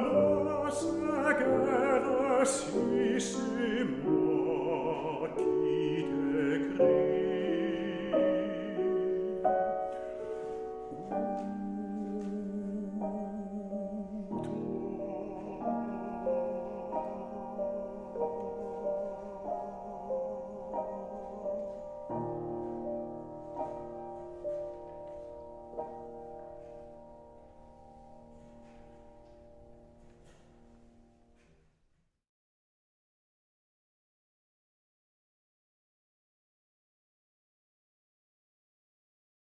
nas